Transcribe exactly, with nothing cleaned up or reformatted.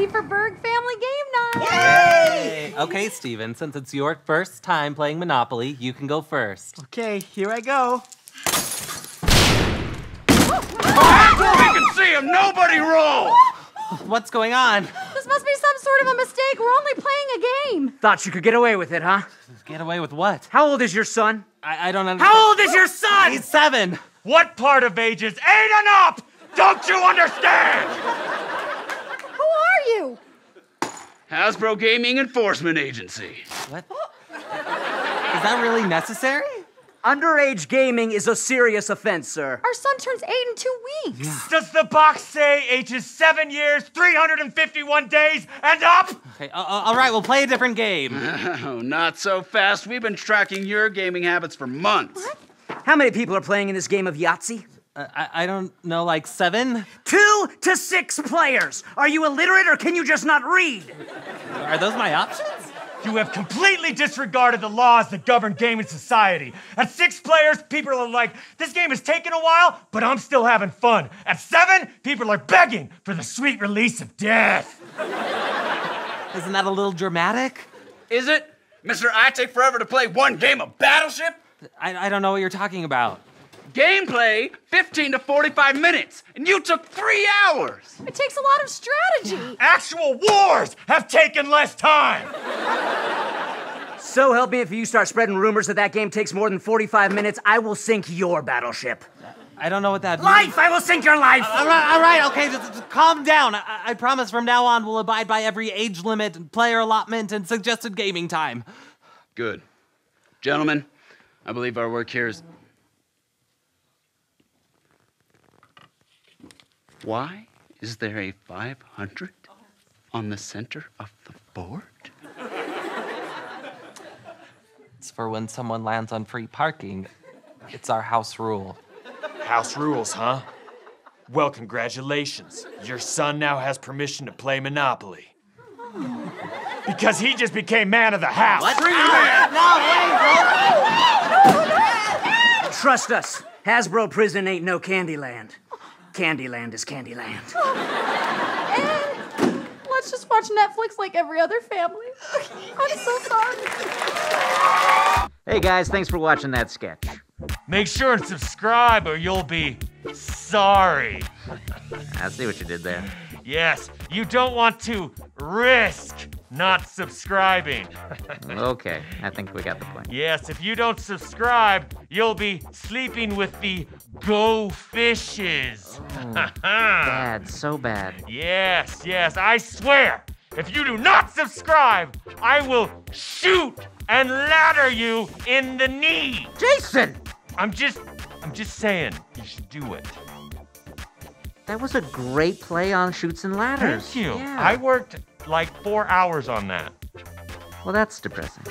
ready for Berg Family Game Night! Yay! Okay, Steven, since it's your first time playing Monopoly, you can go first. Okay, here I go. We can see him! Nobody roll! What's going on? This must be some sort of a mistake. We're only playing a game. Thought you could get away with it, huh? Get away with what? How old is your son? I, I don't understand. How old is your son? He's seven. What part of age is eight and up? Don't you understand? Who are you? Hasbro Gaming Enforcement Agency. What? Is that really necessary? Underage gaming is a serious offense, sir. Our son turns eight in two weeks. Yeah. Does the box say ages seven years, three hundred fifty-one days, and up? Okay, uh, all right, we'll play a different game. Oh, not so fast. We've been tracking your gaming habits for months. What? How many people are playing in this game of Yahtzee? Uh, I, I don't know, like seven? Two to six players. Are you illiterate or can you just not read? Are those my options? You have completely disregarded the laws that govern gaming society. At six players, people are like, this game is taking a while, but I'm still having fun. At seven, people are begging for the sweet release of death. Isn't that a little dramatic? Is it? Mister I take forever to play one game of Battleship? I, I don't know what you're talking about. Gameplay, fifteen to forty-five minutes, and you took three hours. It takes a lot of strategy. Actual wars have taken less time. So help me if you start spreading rumors that that game takes more than forty-five minutes, I will sink your battleship. I don't know what that means. Life! I will sink your life! Uh, all right, all right, okay, just, just calm down. I, I promise from now on we'll abide by every age limit, player allotment, and suggested gaming time. Good. Gentlemen, I believe our work here is... Why is there a five hundred on the center of the board? It's for when someone lands on free parking. It's our house rule. House rules, huh? Well, congratulations. Your son now has permission to play Monopoly. Oh. Because he just became man of the house. What? Free man! No, wait, no, no. Trust us, Hasbro Prison ain't no Candyland. Candyland is Candyland. Oh. And let's just watch Netflix like every other family. I'm so sorry. Hey guys, thanks for watching that sketch. Make sure and subscribe or you'll be sorry. I see what you did there. Yes, you don't want to risk not subscribing. Okay, I think we got the point. Yes, if you don't subscribe, you'll be sleeping with the Go Fishes. Oh, bad, so bad. Yes, yes, I swear, if you do not subscribe, I will shoot and ladder you in the knee. Jason! I'm just, I'm just saying, you should do it. That was a great play on Chutes and Ladders. Thank you. Yeah. I worked like four hours on that. Well, that's depressing.